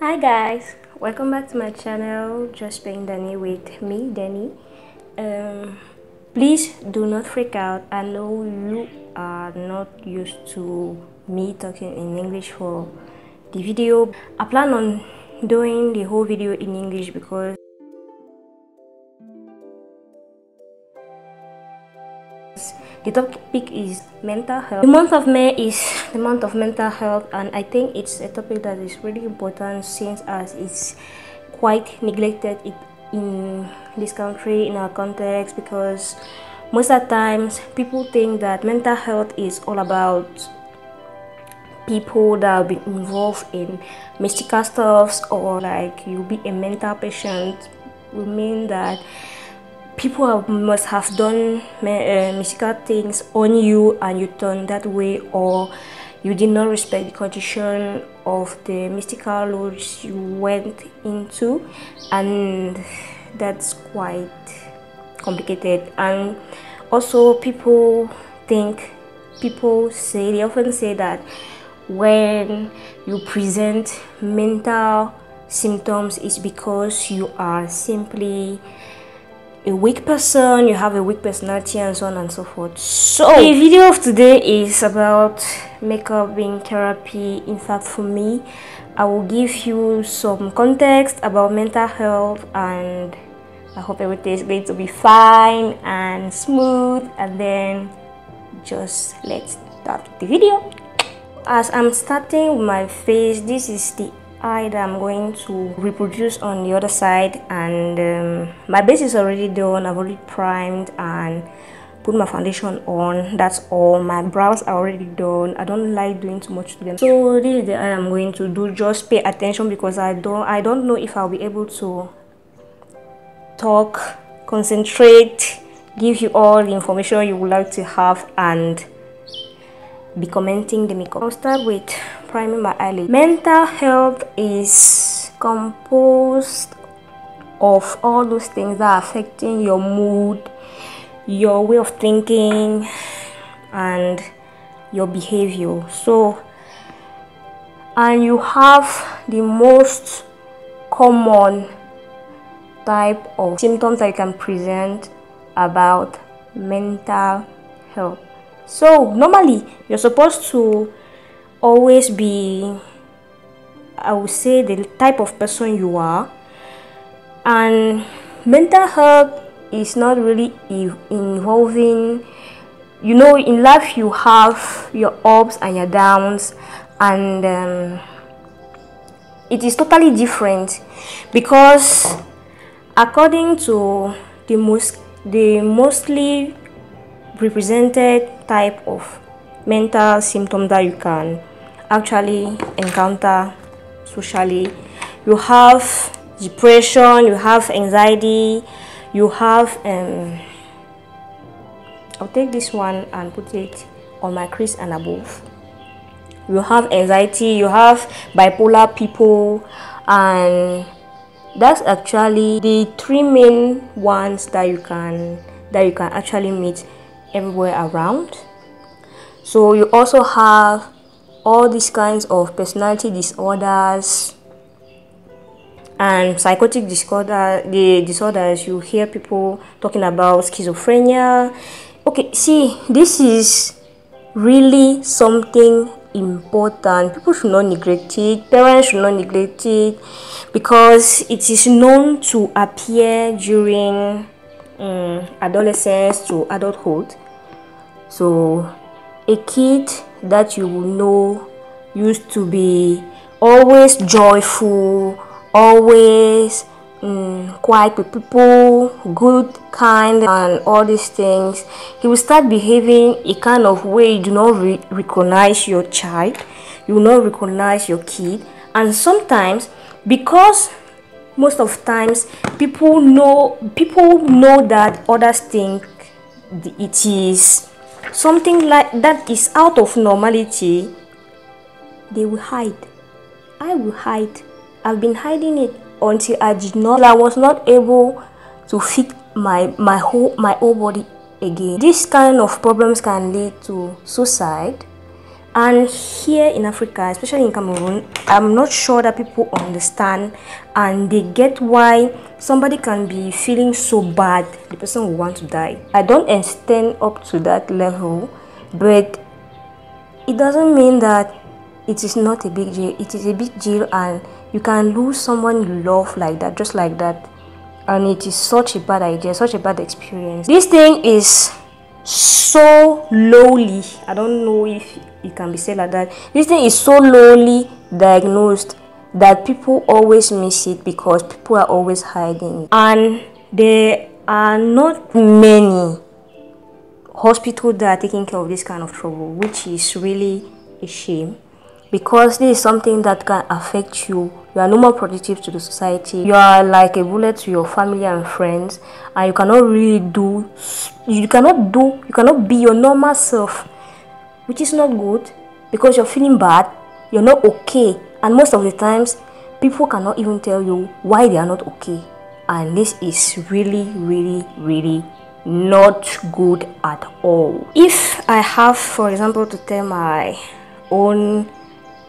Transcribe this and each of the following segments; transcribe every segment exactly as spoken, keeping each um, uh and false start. Hi guys, welcome back to my channel, Just Being Danie with me, Danie. Um, please do not freak out. I know you are not used to me talking in English for the video. I plan on doing the whole video in English because the topic is mental health. The month of May is the month of mental health, and I think it's a topic that is really important since as it's quite neglected in this country, in our context, because most of the times people think that mental health is all about people that will be involved in mystical stuffs, or like you'll be a mental patient will mean that people must have done uh, mystical things on you and you turned that way, or you did not respect the condition of the mystical lodge you went into, and that's quite complicated. And also people think, people say, they often say that when you present mental symptoms, it's because you are simply a weak person, you have a weak personality, and so on and so forth. So the video of today is about makeup being therapy. In fact, for me, I will give you some context about mental health, and I hope everything is going to be fine and smooth, and then just let's start the video. As I'm starting with my face, this is the eye that I'm going to reproduce on the other side, and um, my base is already done. I've already primed and put my foundation on, that's all. My brows are already done. I don't like doing too much to them. So this is the eye I'm going to do. Just pay attention because I don't I don't know if I'll be able to talk, concentrate, give you all the information you would like to have, and be commenting the makeup. I'll start with priming my eyelid. Mental health is composed of all those things that are affecting your mood, your way of thinking, and your behavior. So, and you have the most common type of symptoms that you can present about mental health. So normally you're supposed to always be, I would say, the type of person you are, and mental health is not really involving, you know, in life you have your ups and your downs, and um, it is totally different because according to the most the mostly represented type of mental symptom that you can actually encounter socially, you have depression, you have anxiety, you have um I'll take this one and put it on my crease and above. You have anxiety, you have bipolar people, and that's actually the three main ones that you can that you can actually meet everywhere around. So you also have all these kinds of personality disorders and psychotic disorder the disorders. You hear people talking about schizophrenia. Okay, see, this is really something important. People should not neglect it. Parents should not neglect it because it is known to appear during um, adolescence to adulthood. So a kid that you know used to be always joyful, always um, quiet with people, good, kind, and all these things, he will start behaving a kind of way you do not re recognize your child, you do not recognize your kid. And sometimes, because most of times people know people know that others think it is something like that is out of normality, they will hide. I will hide. I've been hiding it until I did not I was not able to fit my my whole my whole body again. This kind of problems can lead to suicide, And here in Africa, especially in Cameroon, I'm not sure that people understand and they get why somebody can be feeling so bad, the person will want to die. I don't extend up to that level, but it doesn't mean that it is not a big deal. It is a big deal, and you can lose someone you love like that, just like that. And it is such a bad idea, such a bad experience. This thing is so lowly, I don't know if it can be said like that. This thing is so lowly diagnosed that people always miss it because people are always hiding. And there are not many hospitals that are taking care of this kind of trouble, which is really a shame. Because this is something that can affect you. You are no more productive to the society. You are like a bullet to your family and friends, and you cannot really do, you cannot do, you cannot be your normal self, which is not good because you're feeling bad, you're not okay, and most of the times, people cannot even tell you why they are not okay, and this is really, really, really not good at all. If I have, for example, to tell my own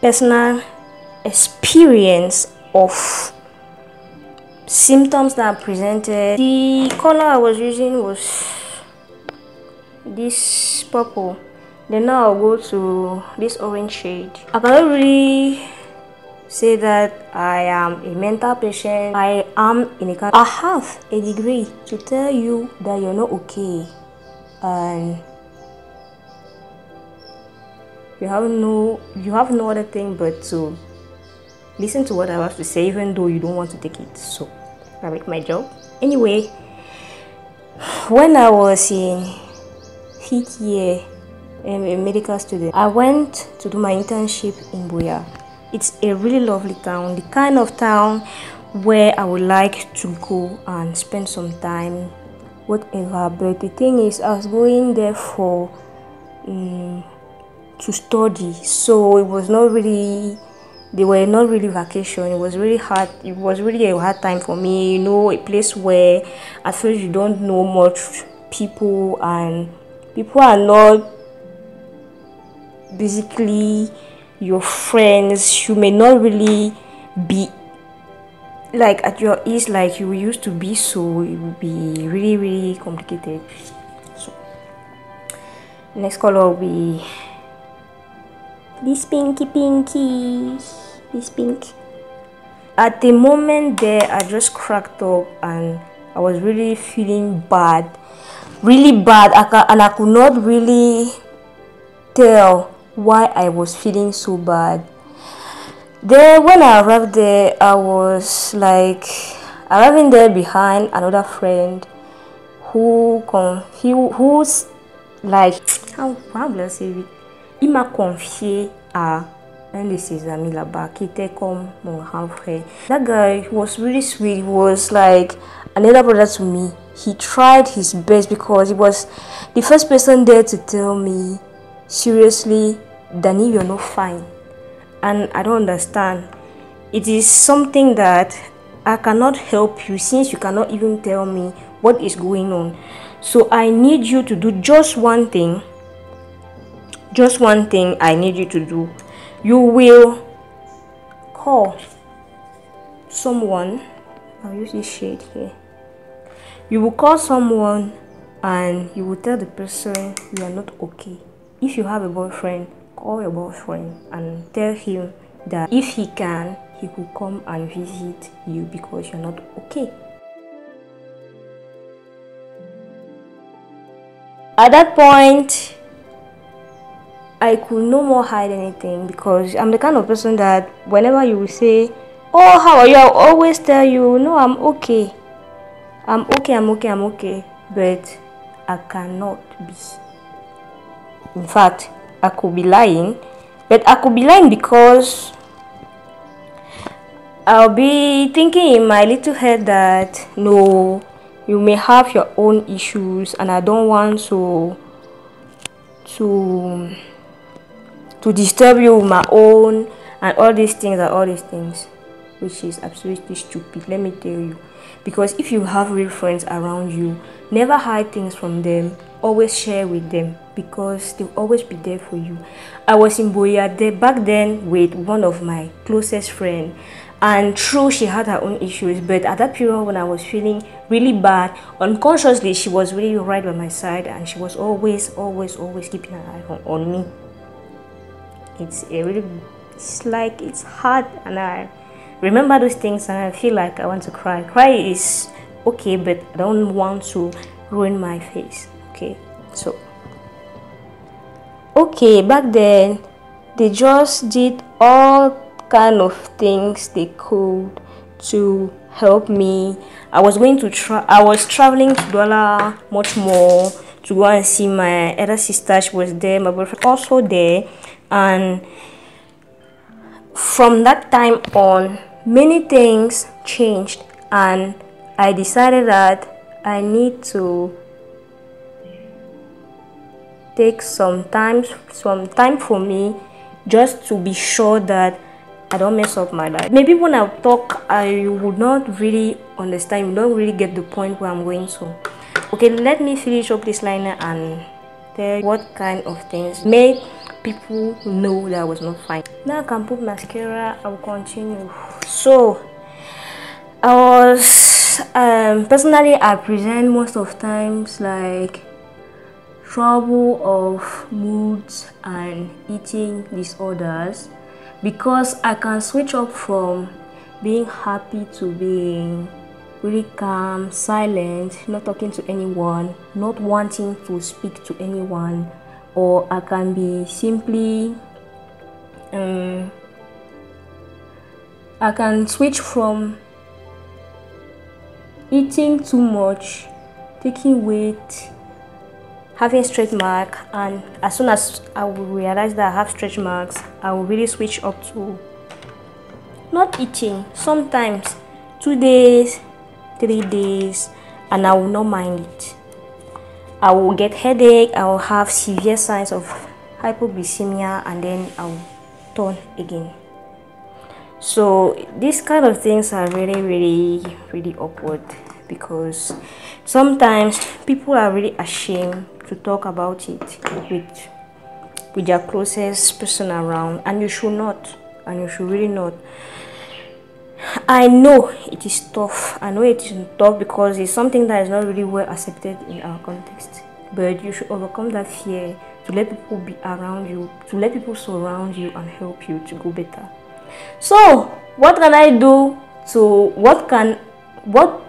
personal experience of symptoms that I presented. The color I was using was this purple. Then now I'll go to this orange shade. I cannot really say that I am a mental patient. I am in a kind. I have a degree to tell you that you're not okay, and You have no, you have no other thing but to listen to what I have to say, even though you don't want to take it. So I make my job anyway. When I was in fifth year, I'm a medical student. I went to do my internship in Buea. It's a really lovely town, the kind of town where I would like to go and spend some time, whatever. But the thing is, I was going there for. Um, to study, so it was not really, they were not really vacation. It was really hard, it was really a hard time for me, you know, a place where at first you don't know much people, and people are not basically your friends. You may not really be like at your ease like you used to be, so it would be really, really complicated. So next color will be this pinky pinky, this pink. At the moment there, I just cracked up and I was really feeling bad, really bad, I can, and I could not really tell why I was feeling so bad. Then when I arrived there, I was like arriving there behind another friend who come, he who's like how how will I say it? Il m'a confié à un de ses amis là-bas qui était comme mon grand frère. That guy was really sweet. He was like another brother to me. He tried his best because he was the first person there to tell me, seriously, Danie, you're not fine. And I don't understand. It is something that I cannot help you since you cannot even tell me what is going on. So I need you to do just one thing. Just one thing I need you to do. You will call someone. I'll use this shade here. You will call someone and you will tell the person you are not okay. If you have a boyfriend, call your boyfriend and tell him that if he can, he could come and visit you because you're not okay. At that point, I could no more hide anything because I'm the kind of person that whenever you will say, oh, how are you? I'll always tell you, no, I'm okay. I'm okay, I'm okay, I'm okay. But I cannot be. In fact, I could be lying. But I could be lying because I'll be thinking in my little head that, no, you may have your own issues and I don't want to, to... to disturb you with my own and all these things and all these things, which is absolutely stupid, let me tell you. Because if you have real friends around you, never hide things from them. always share with them because they'll always be there for you. I was in Buea there back then with one of my closest friends, and true, she had her own issues, but at that period when I was feeling really bad, unconsciously she was really right by my side, and she was always, always, always keeping her eye on, on me. It's a really, it's like, it's hard, and I remember those things and I feel like I want to cry. Cry is okay, but I don't want to ruin my face, okay? So, okay, back then, they just did all kind of things they could to help me. I was going to try, I was traveling to Douala much more to go and see my other sister. She was there, my boyfriend also there, and from that time on, many things changed, and I decided that I need to take some time, some time for me just to be sure that I don't mess up my life. Maybe when I talk, I would not really understand, you don't really get the point where I'm going to. Okay, let me finish up this liner and tell what kind of things made people know that I was not fine. Now I can put mascara, I will continue. So, I was, um, personally, I present most of times like trouble of moods and eating disorders, because I can switch up from being happy to being really calm, silent, not talking to anyone, not wanting to speak to anyone, or I can be simply, um, I can switch from eating too much, taking weight, having stretch mark, and as soon as I will realize that I have stretch marks, I will really switch up to not eating, sometimes two days, three days, and I will not mind it. I will get headache, I will have severe signs of hypoglycemia, and then I will turn again. So these kind of things are really, really, really awkward, because sometimes people are really ashamed to talk about it with with your closest person around, and you should not, and you should really not. I know it is tough, I know it is tough because it's something that is not really well accepted in our context, but you should overcome that fear to let people be around you, to let people surround you and help you to go better. So what can I do to, what can, what,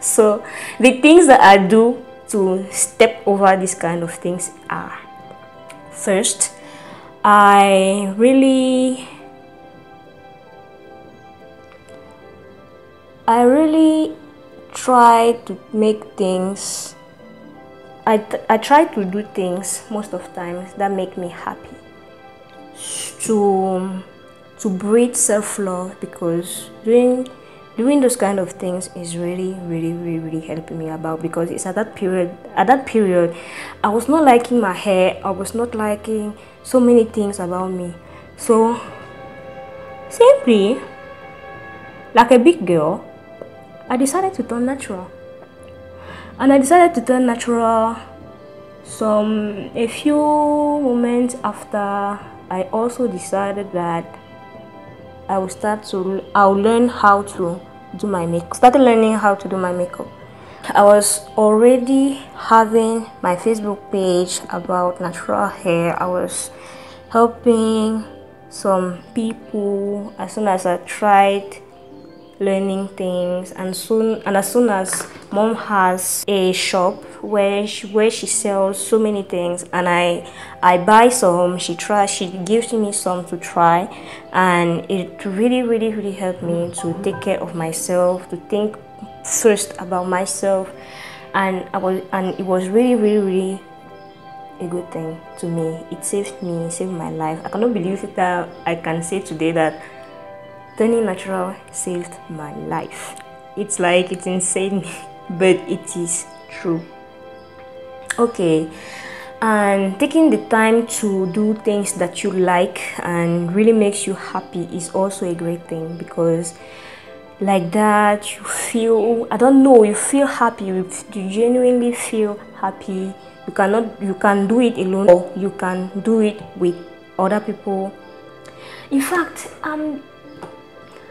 so the things that I do to step over these kind of things are, first, I really, I really try to make things, I, I try to do things most of times that make me happy, to, to breed self-love, because doing Doing those kind of things is really, really, really, really helping me about, because it's at that period, at that period, I was not liking my hair, I was not liking so many things about me. So, simply, like a big girl, I decided to turn natural. And I decided to turn natural some, a few moments after, I also decided that I will start to, I'll learn how to do my makeup. Started learning how to do my makeup. I was already having my Facebook page about natural hair. I was helping some people as soon as I tried learning things, and soon and as soon as mom has a shop where she where she sells so many things, and I I buy some, she tries she gives me some to try, and it really, really, really helped me to take care of myself, to think first about myself, and I was and it was really, really, really a good thing to me. It saved me, it saved my life. I cannot believe that I can say today that turning natural saved my life. It's like, it's insane, but it is true. Okay, and taking the time to do things that you like and really makes you happy is also a great thing, because like that you feel, I don't know, you feel happy, you genuinely feel happy You cannot, you can do it alone, or you can do it with other people. In fact, I'm,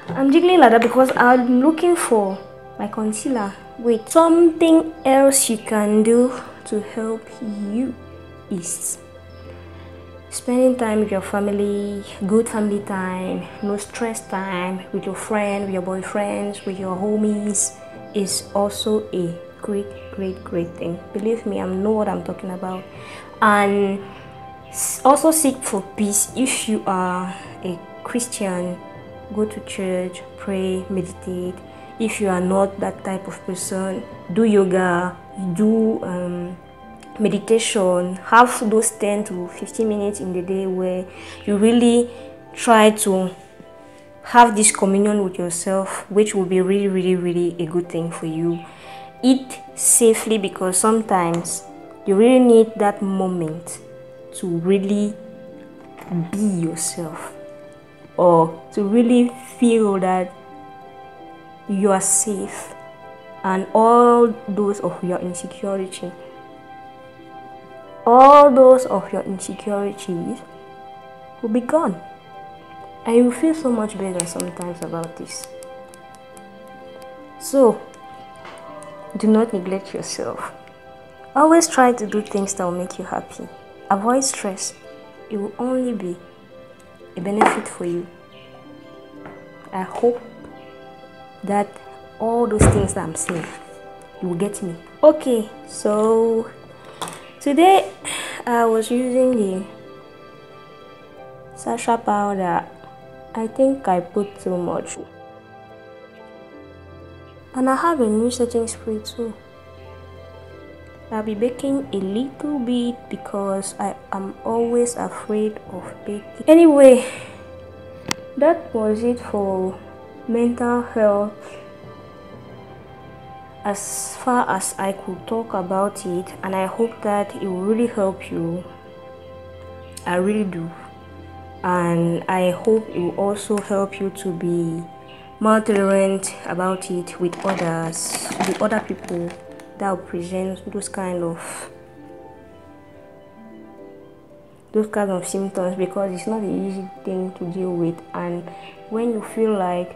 I'm jiggling like that because I'm looking for my concealer. Wait, something else you can do to help you is spending time with your family, good family time, no stress time, with your friend, with your boyfriends, with your homies, is also a great, great, great thing. Believe me, I know what I'm talking about. And also seek for peace. If you are a Christian, go to church, pray, meditate. If you are not that type of person, do yoga, do um, meditation. Have those ten to fifteen minutes in the day where you really try to have this communion with yourself, which will be really, really, really a good thing for you. Eat safely, because sometimes you really need that moment to really be yourself, or to really feel that you are safe and all those of your insecurity, all those of your insecurities will be gone. And you feel so much better sometimes about this. So, do not neglect yourself. Always try to do things that will make you happy. Avoid stress. It will only be a benefit for you. I hope that all those things that I'm saying, you will get me. Okay, so today I was using the Sacha powder. I think I put too much. And I have a new setting spray too. I'll be baking a little bit because I am always afraid of baking. Anyway, that was it for mental health. As far as I could talk about it, and I hope that it will really help you. I really do. And I hope it will also help you to be more tolerant about it with others, with other people that will present those kind of those kind of symptoms, because it's not an easy thing to deal with. And when you feel like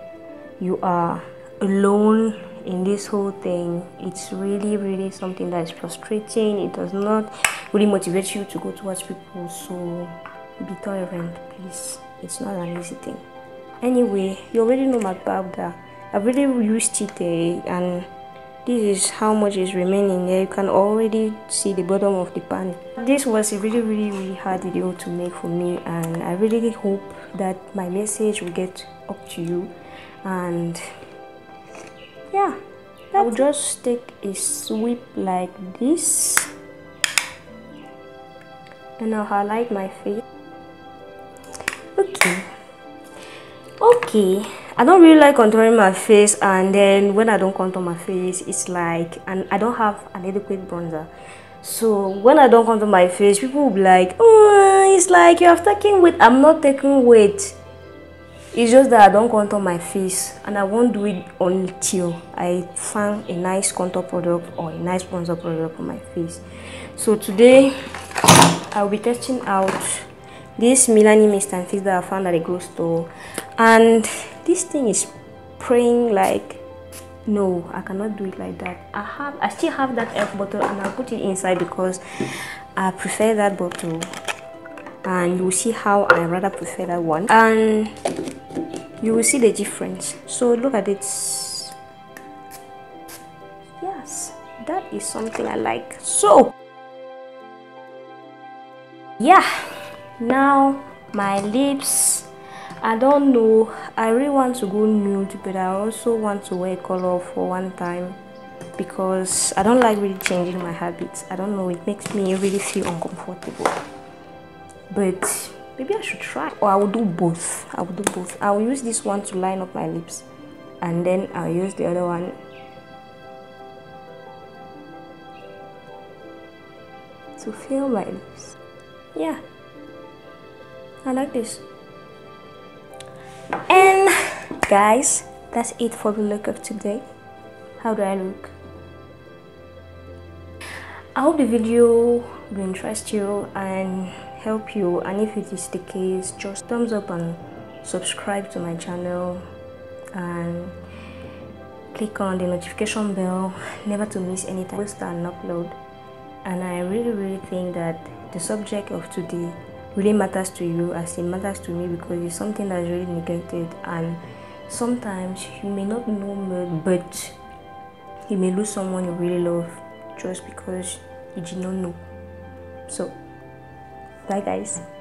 you are alone in this whole thing, it's really, really something that is frustrating. It does not really motivate you to go towards people. So be tolerant, please. It's not an easy thing. Anyway, you already know my powder. I've already used it, eh, and this is how much is remaining there. You can already see the bottom of the pan. This was a really, really, really hard video to make for me, and I really hope that my message will get up to you. And yeah, I will just take a sweep like this, and I'll highlight my face. Okay, okay. I don't really like contouring my face, and then when I don't contour my face, it's like, and I don't have an adequate bronzer. So when I don't contour my face, people will be like, oh, it's like you have taken weight. I'm not taking weight. It's just that I don't contour my face, and I won't do it until I find a nice contour product or a nice bronzer product for my face. So today, I'll be testing out this Milani mist and fix that I found at a grocery store, and this thing is praying like, no, I cannot do it like that. I have, I still have that elf bottle, and I'll put it inside because I prefer that bottle, and you will see how I rather prefer that one, and you will see the difference. So look at it. Yes, that is something I like. So yeah, now my lips, I don't know, I really want to go nude, but I also want to wear color for one time, because I don't like really changing my habits. I don't know, it makes me really feel uncomfortable, but maybe I should try, or I will do both. I will do both. I will use this one to line up my lips, and then I'll use the other one to fill my lips. Yeah, I like this. And guys, that's it for the look of today. How do I look? I hope the video will interest you and help you, and if it is the case, just thumbs up and subscribe to my channel and click on the notification bell never to miss any time I post and upload. And I really really think that the subject of today really matters to you as it matters to me, because it's something that's really neglected, and sometimes you may not know me, but you may lose someone you really love just because you did not know. So bye guys.